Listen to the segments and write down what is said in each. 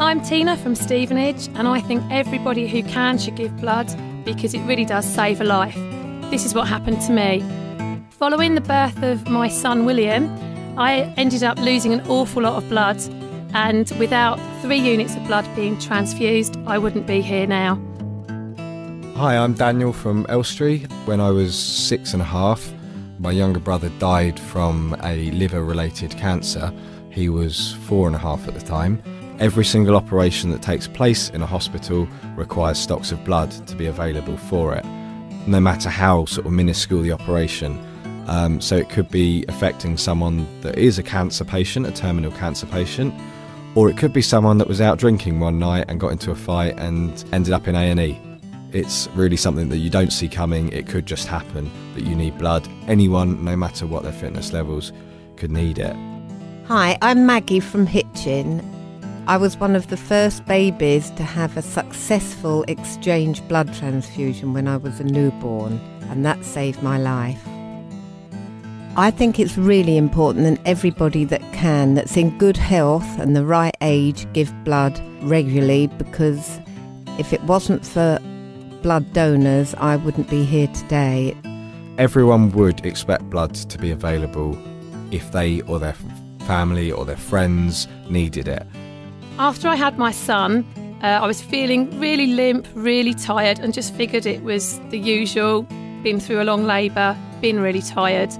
I'm Tina from Stevenage, and I think everybody who can should give blood because it really does save a life. This is what happened to me. Following the birth of my son William, I ended up losing an awful lot of blood, and without 3 units of blood being transfused, I wouldn't be here now. Hi, I'm Daniel from Elstree. When I was 6 and a half, my younger brother died from a liver-related cancer. He was 4 and a half at the time. Every single operation that takes place in a hospital requires stocks of blood to be available for it, no matter how sort of minuscule the operation. So it could be affecting someone that is a cancer patient, a terminal cancer patient, or it could be someone that was out drinking one night and got into a fight and ended up in A&E. It's really something that you don't see coming. It could just happen that you need blood. Anyone, no matter what their fitness levels, could need it. Hi, I'm Maggie from Hitchin. I was one of the first babies to have a successful exchange blood transfusion when I was a newborn, and that saved my life. I think it's really important that everybody that can, that's in good health and the right age, give blood regularly, because if it wasn't for blood donors, I wouldn't be here today. Everyone would expect blood to be available if they or their family or their friends needed it. After I had my son, I was feeling really limp, really tired, and just figured it was the usual, been through a long labour, been really tired.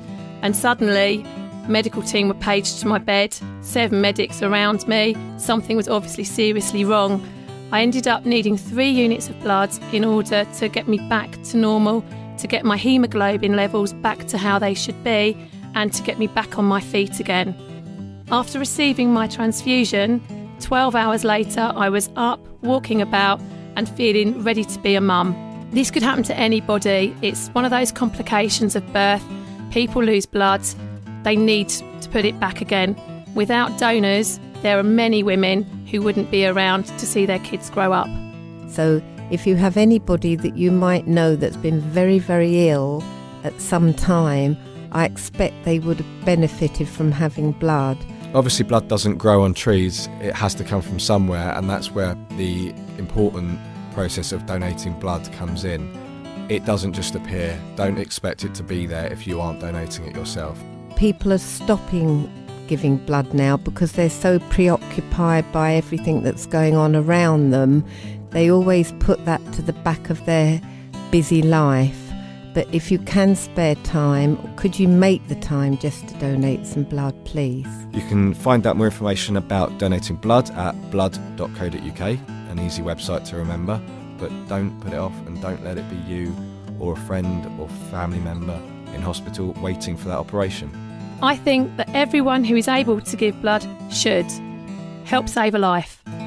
And suddenly, medical team were paged to my bed, 7 medics around me. Something was obviously seriously wrong. I ended up needing 3 units of blood in order to get me back to normal, to get my haemoglobin levels back to how they should be, and to get me back on my feet again. After receiving my transfusion, 12 hours later, I was up, walking about, and feeling ready to be a mum. This could happen to anybody. It's one of those complications of birth. People lose blood. They need to put it back again. Without donors, there are many women who wouldn't be around to see their kids grow up. So if you have anybody that you might know that's been very, very ill at some time, I expect they would have benefited from having blood. Obviously, blood doesn't grow on trees, it has to come from somewhere, and that's where the important process of donating blood comes in. It doesn't just appear, don't expect it to be there if you aren't donating it yourself. People are stopping giving blood now because they're so preoccupied by everything that's going on around them. They always put that to the back of their busy life. But if you can spare time, could you make the time just to donate some blood, please? You can find out more information about donating blood at blood.co.uk, an easy website to remember. But don't put it off, and don't let it be you or a friend or family member in hospital waiting for that operation. I think that everyone who is able to give blood should. Help save a life.